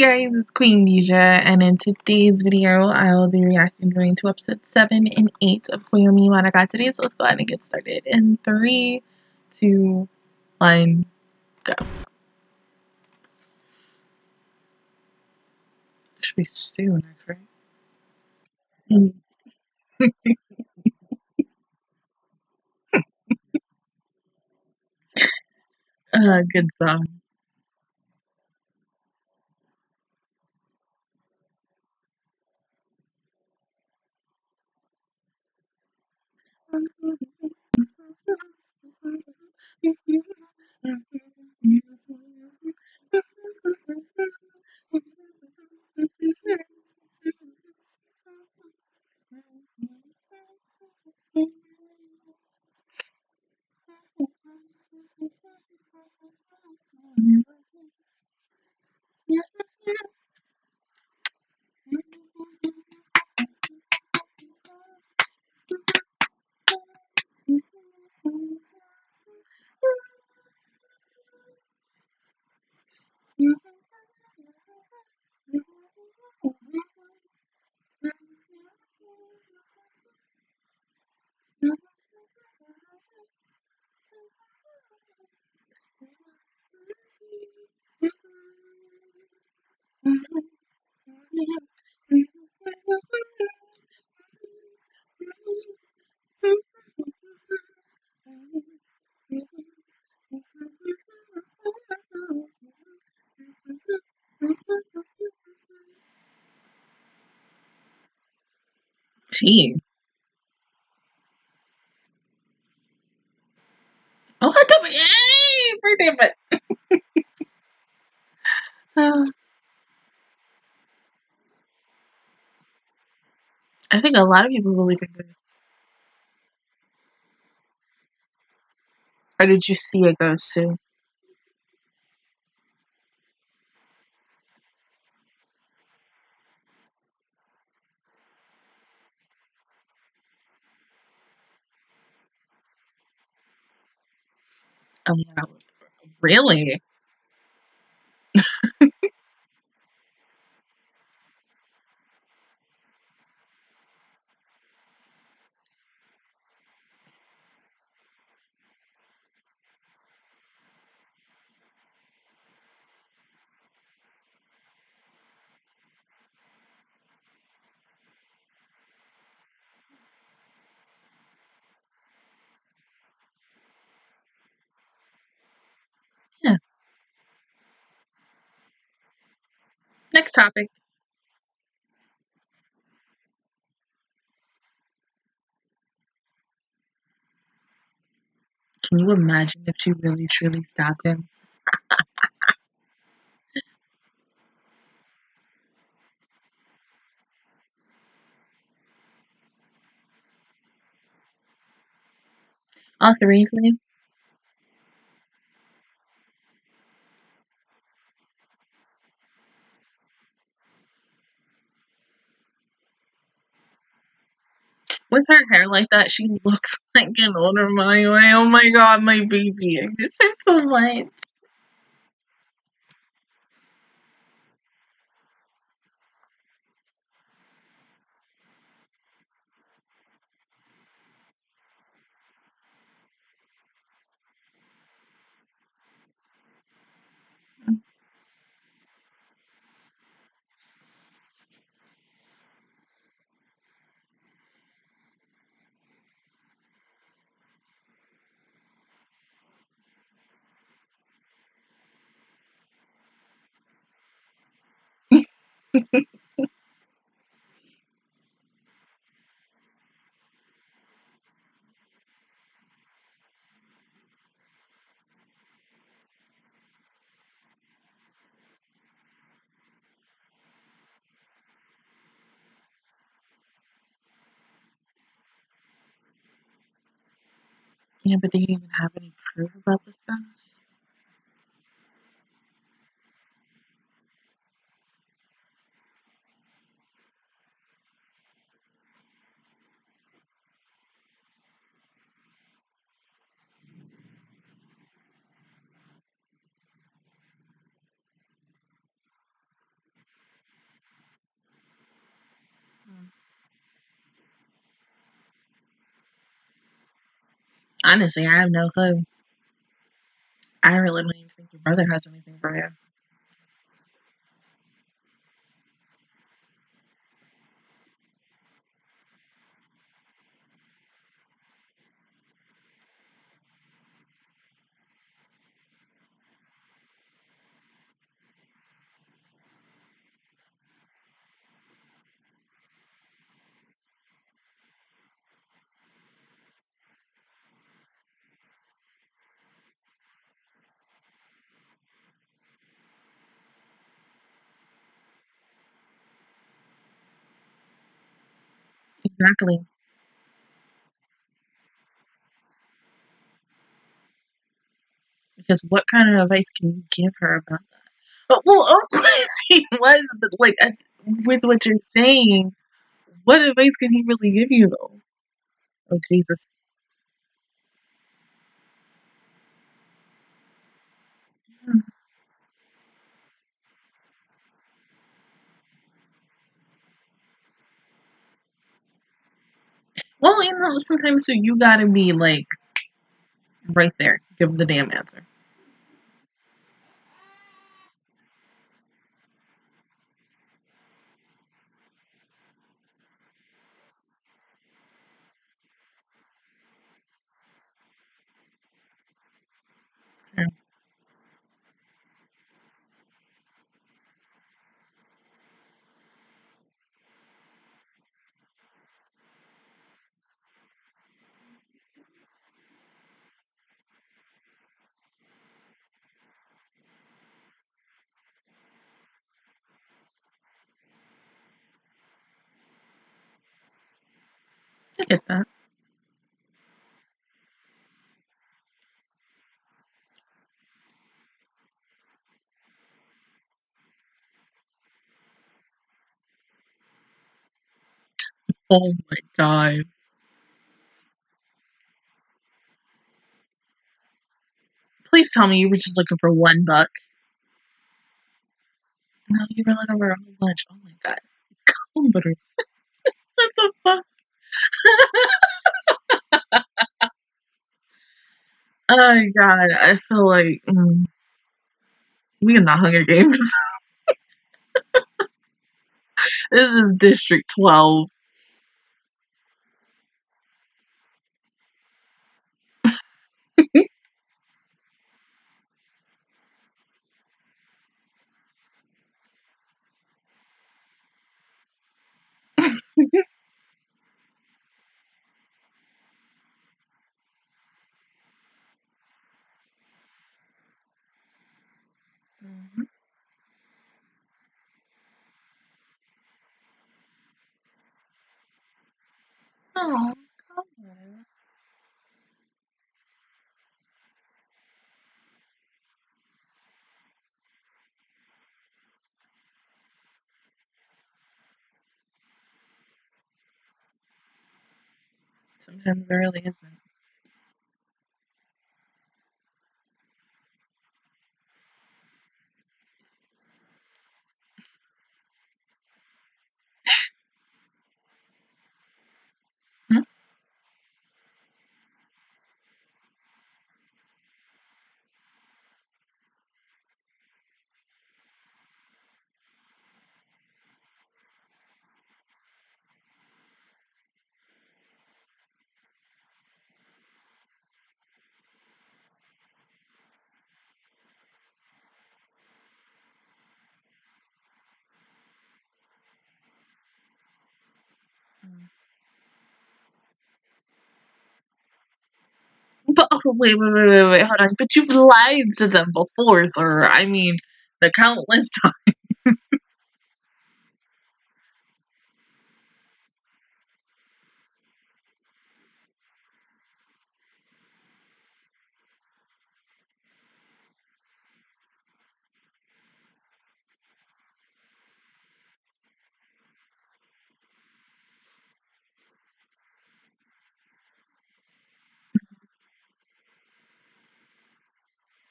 Hey guys, it's Queen Deja, and in today's video, I will be reacting to episodes 7 and 8 of Koyomimonogatari, so let's go ahead and get started in 3, 2, 1, go. Should be soon, actually. Good song. Oh, I don't yay! Birthday, but I think a lot of people believe in ghosts. Or did you see a ghost too? Oh, wow. Really? Next topic. Can you imagine if she really truly stopped him? All three, please. With her hair like that, she looks like an older Mayoi. Oh my god, my baby. I miss her so much. Yeah, but they didn't even have any proof about this stuff. Honestly, I have no clue. I really don't even think your brother has anything for him. Exactly. Because what kind of advice can you give her about that? But well, of course he was, but like with what you're saying, what advice can he really give you though? Oh Jesus. Hmm. Well, sometimes so you gotta be like right there, give the damn answer. Yeah. I get that. Oh my god. Please tell me you were just looking for $1. No, you were looking for a whole bunch. Oh my god. Komander. What the fuck? Oh god, I feel like we in the Hunger Games. This is District 12. Mhm. Oh, Komander. Sometimes there really isn't. Hmm? Mm. But oh, wait, hold on. But you've lied to them before, sir. I mean, the countless times.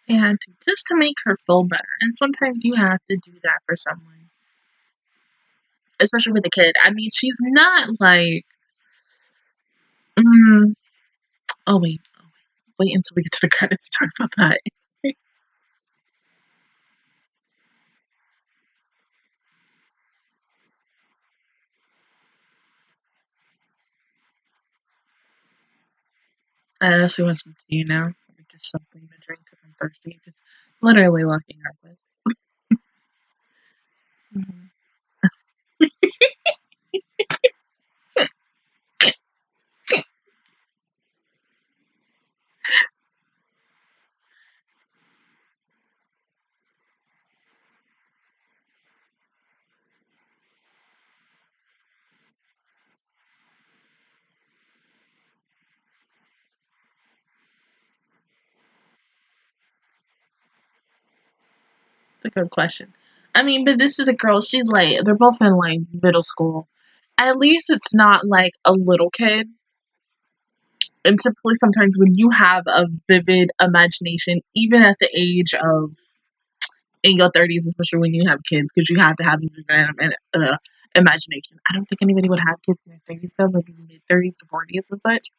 They had to just to make her feel better. And sometimes you have to do that for someone, especially with a kid. I mean, she's not like, oh wait, wait until we get to the credits to talk about that. I honestly want some tea now, or just something to drink because I'm thirsty. Just literally walking up this. Good question. I mean, but this is a girl, she's like, they're both in like middle school. At least it's not like a little kid. And typically sometimes when you have a vivid imagination, even at the age of in your 30s, especially when you have kids, because you have to have an imagination. I don't think anybody would have kids in their 30s though, maybe mid 30s to 40s and such.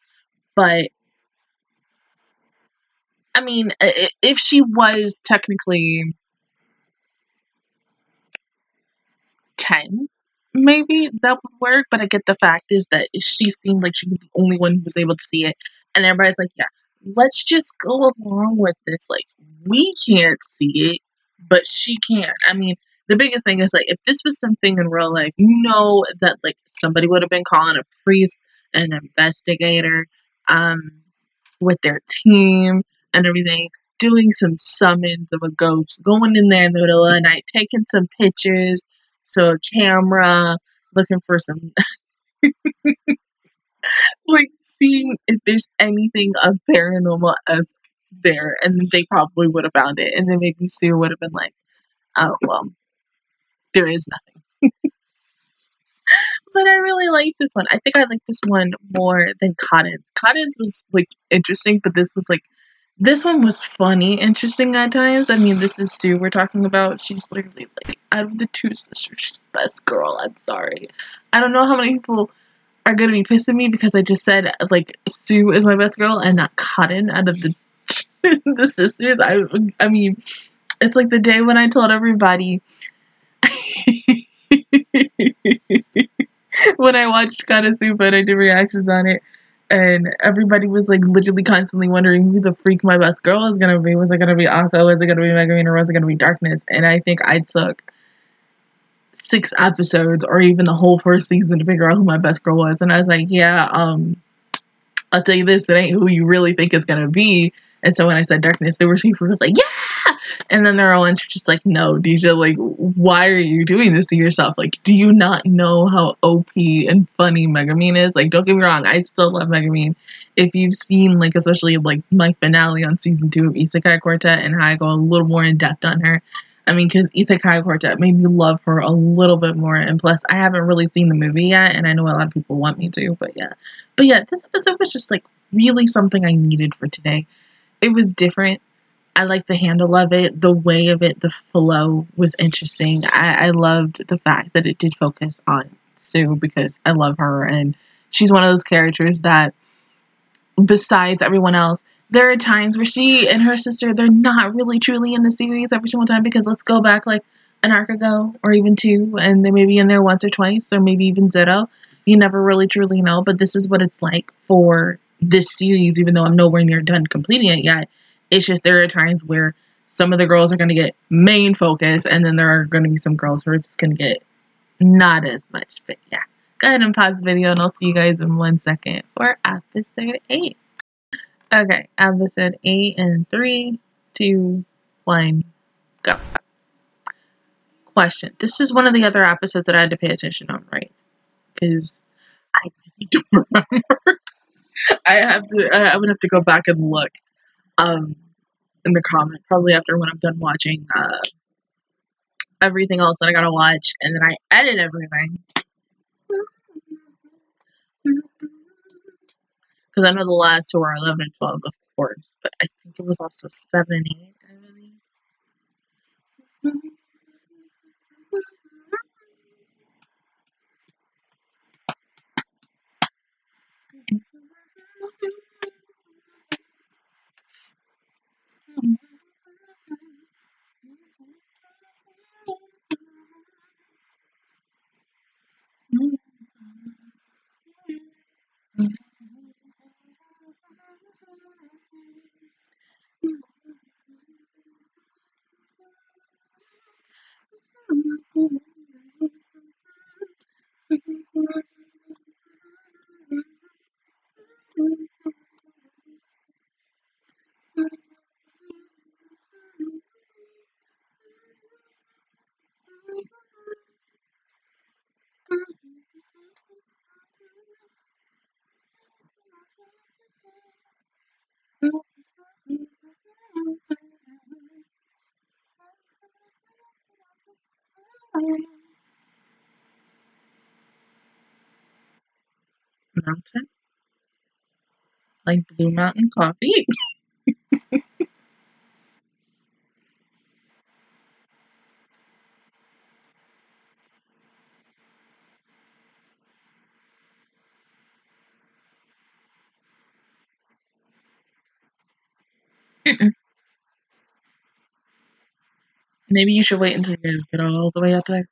But I mean, if she was technically 10, maybe that would work, but I get the fact is that she seemed like she was the only one who was able to see it, and everybody's like, yeah, let's just go along with this. Like, we can't see it, but she can. I mean, the biggest thing is, like, if this was something in real life, you know that, like, somebody would have been calling a priest, an investigator, with their team and everything, doing some summons of a ghost, going in there in the middle of the night, taking some pictures, so a camera, looking for some, like, seeing if there's anything of paranormal-esque there, and they probably would have found it, and then maybe Sue would have been like, oh, well, there is nothing. But I really like this one. I think I like this one more than Cotton's. Cotton's was, like, interesting, but this was, like, this one was funny, interesting at times. I mean, this is Sue we're talking about. She's literally, like, out of the two sisters, she's the best girl. I'm sorry. I don't know how many people are going to be pissed at me because I just said, like, Sue is my best girl and not Cotton out of the, the sisters. I mean, it's like the day when I told everybody when I watched Konosuba and I did reactions on it. And everybody was, like, literally constantly wondering who the freak my best girl is going to be. Was it going to be Akko? Is it going to be Megumin? Or was it going to be Darkness? And I think I took 6 episodes or even the whole first season to figure out who my best girl was. And I was like, yeah, I'll tell you this. It ain't who you really think it's going to be. And so when I said Darkness, they were super like, yeah! And then there are ones who are just like, no, Deja, like, why are you doing this to yourself? Like, do you not know how OP and funny Megumin is? Like, don't get me wrong, I still love Megumin. If you've seen, like, especially, like, my finale on season 2 of Isekai Quartet and how I go a little more in depth on her. I mean, because Isekai Quartet made me love her a little bit more. And plus, I haven't really seen the movie yet, and I know a lot of people want me to, but yeah. But yeah, this episode was just, like, really something I needed for today. It was different. I liked the handle of it, the way of it, the flow was interesting. I loved the fact that it did focus on Sue because I love her, and she's one of those characters that, besides everyone else, there are times where she and her sister, they're not really truly in the series every single time, because let's go back like an arc ago or even 2, and they may be in there once or twice or maybe even zero. You never really truly know, but this is what it's like for this series, even though I'm nowhere near done completing it yet. It's just there are times where some of the girls are going to get main focus, and then there are going to be some girls who are just going to get not as much. But yeah, go ahead and pause the video, and I'll see you guys in 1 second for episode 8. Okay, episode 8 in 3, 2, 1, go. Question. This is one of the other episodes that I had to pay attention on, right? Because I don't remember. I would have to go back and look in the comment, probably after when I'm done watching everything else that I gotta watch, and then I edit everything, because I know the last 2 are 11 and 12, of course, but I think it was also 7 and 8, I believe. Mountain? Like Blue Mountain Coffee? Maybe you should wait until you get all the way up there.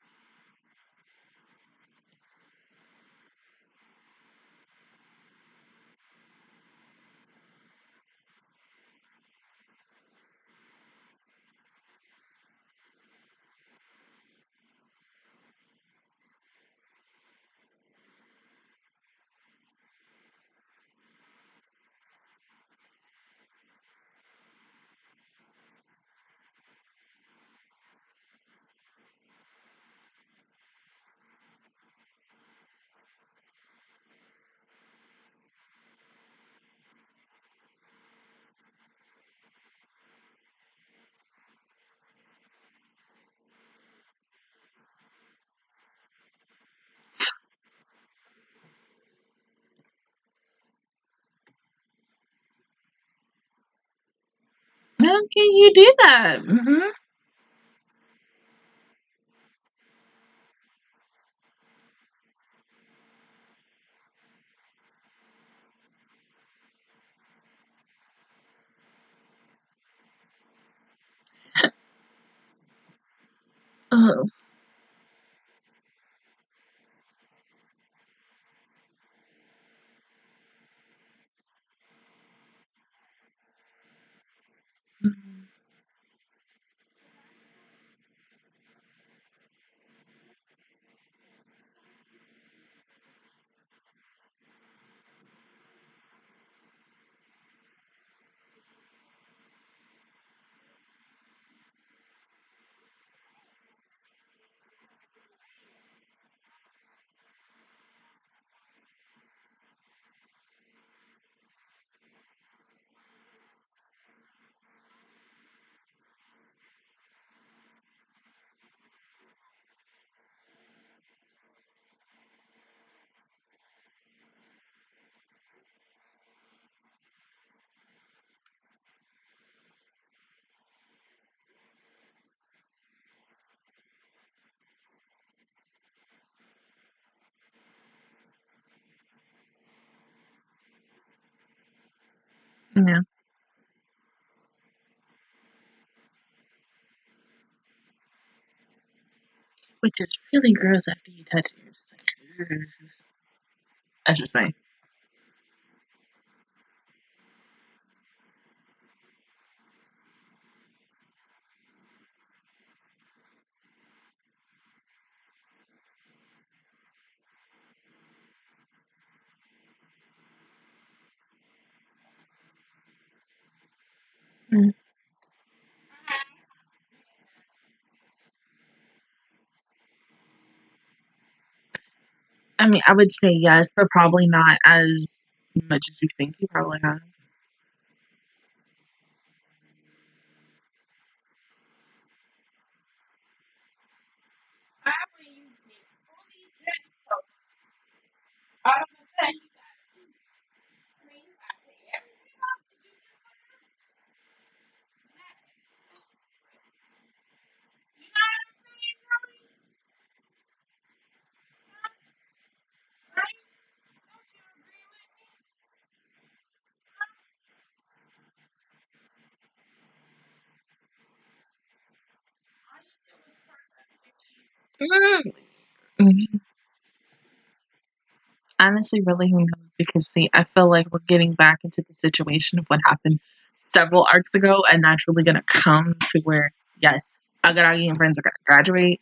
How can you do that? Oh. Yeah. Which is really gross after you touch it. You're just like, ugh. That's just me. Mm. I mean, I would say yes, but probably not as much as you think you probably have. Mm-hmm. Honestly, really, who knows? Because see, I feel like we're getting back into the situation of what happened several arcs ago, and that's really gonna come to where yes, Agaragi and friends are gonna graduate.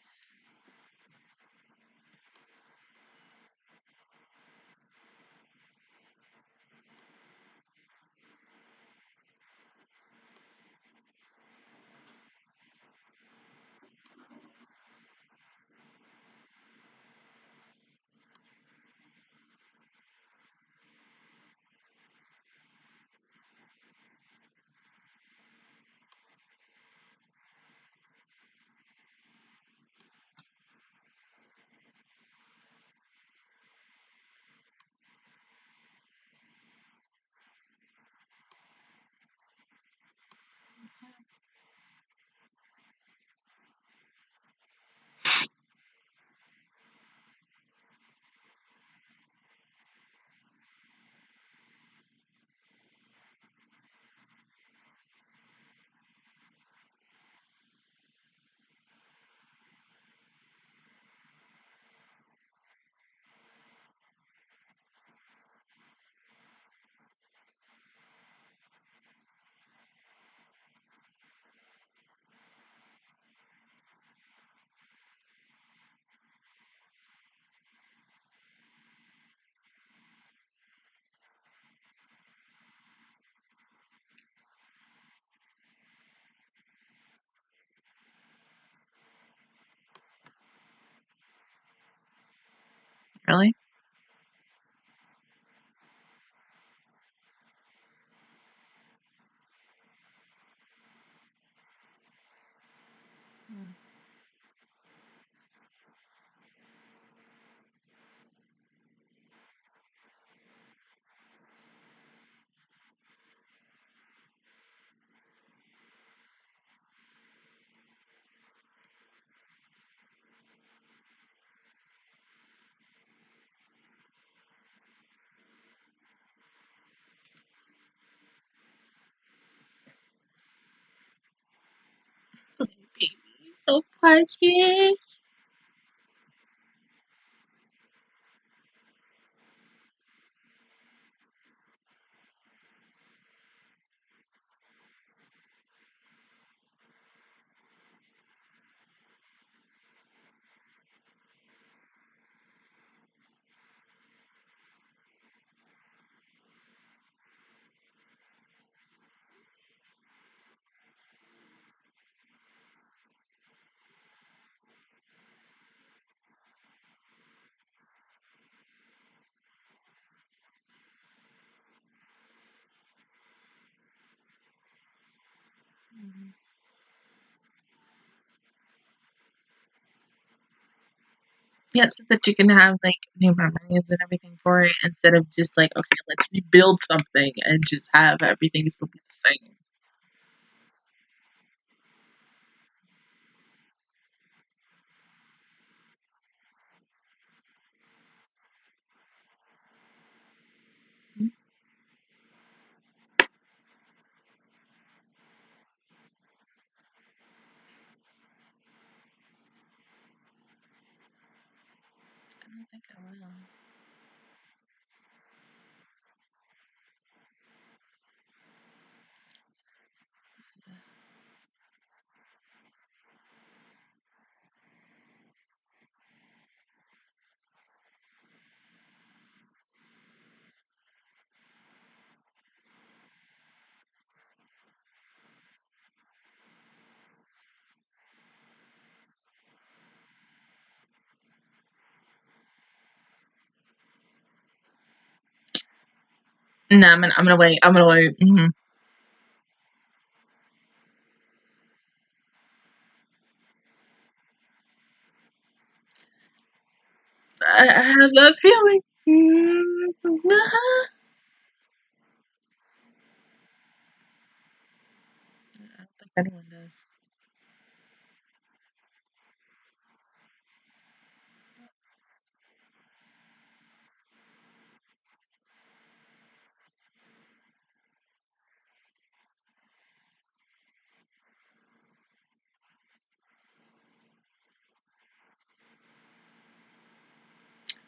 really? Hmm. Baby, so precious. Mhm. Yeah, so that you can have like new memories and everything for it instead of just like, okay, let's rebuild something and just have everything still be the same. Mhm. I don't think I will. No, I'm gonna wait. I'm gonna wait. I have that feeling. I don't think anyone does.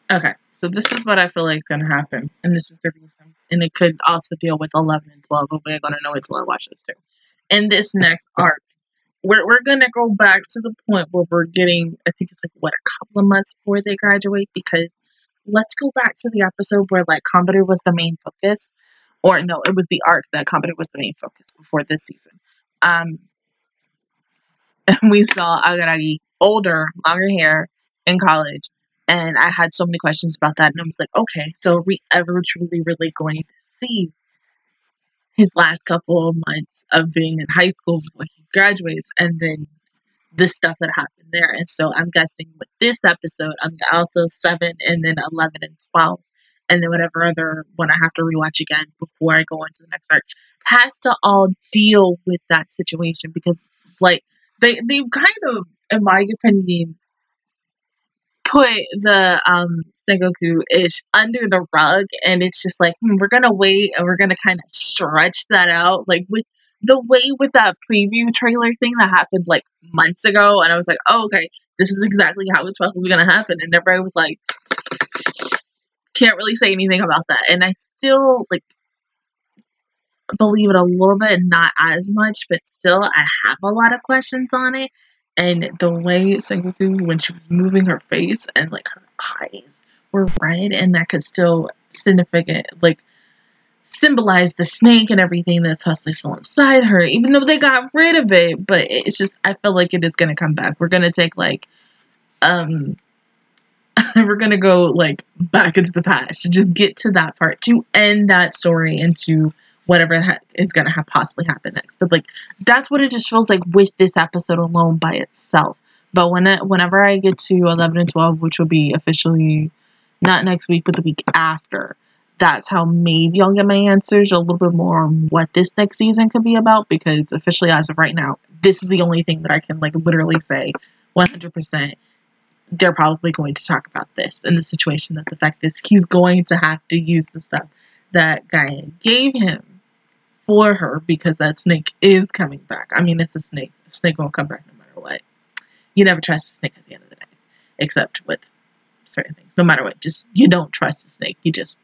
Okay, so this is what I feel like is gonna happen, and this is the reason. And it could also deal with 11 and 12, but we're gonna know it till I watch this too. In this next arc, we're gonna go back to the point where we're getting, I think it's like what, a couple of months before they graduate, because let's go back to the episode where like Combater was the main focus, or no, it was the arc that Combater was the main focus before this season. Um, and we saw Araragi older, longer hair in college. And I had so many questions about that. And I was like, okay, so are we ever truly, really going to see his last couple of months of being in high school before he graduates? And then the stuff that happened there. And so I'm guessing with this episode, I'm also 7 and then 11 and 12. And then whatever other one I have to rewatch again before I go into the next arc has to all deal with that situation because, like, they've kind of, in my opinion, put the Sengoku ish under the rug, and it's just like we're gonna wait and we're gonna kind of stretch that out, like with the way with that preview trailer thing that happened like months ago, and I was like, oh, okay, this is exactly how it's possibly gonna happen, and everybody was like, can't really say anything about that, and I still like believe it a little bit, not as much, but still, I have a lot of questions on it. And the way Sengoku, when she was moving her face and like her eyes were red, and that could still significant, like symbolize the snake and everything that's possibly still inside her, even though they got rid of it. But it's just, I feel like it is going to come back. We're going to take like um We're gonna go like back into the past to just get to that part, to end that story and to whatever the heck is gonna have possibly happen next. But like, that's what it just feels like with this episode alone by itself. But whenever I get to 11 and 12, which will be officially not next week, but the week after, that's how maybe I'll get my answers a little bit more on what this next season could be about, because officially as of right now, this is the only thing that I can like literally say 100%. They're probably going to talk about this and the situation, that the fact is he's going to have to use the stuff that Gaia gave him for her, because that snake is coming back. I mean, it's a snake. The snake won't come back no matter what. You never trust a snake at the end of the day, except with certain things. No matter what, just you don't trust the snake. You just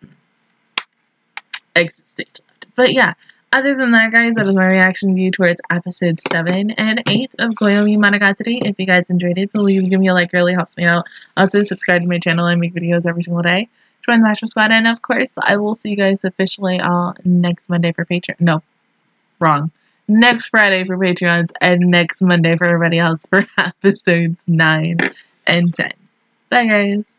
exit stage left. But yeah, other than that, guys, that was my reaction view towards episodes 7 and 8 of Koyomimonogatari. If you guys enjoyed it, please give me a like. It really helps me out. Also, subscribe to my channel. I make videos every single day. Join the Matchroom Squad. And, of course, I will see you guys officially next Monday for Patreon. No, wrong. Next Friday for Patreons and next Monday for everybody else for episodes 9 and 10. Bye, guys.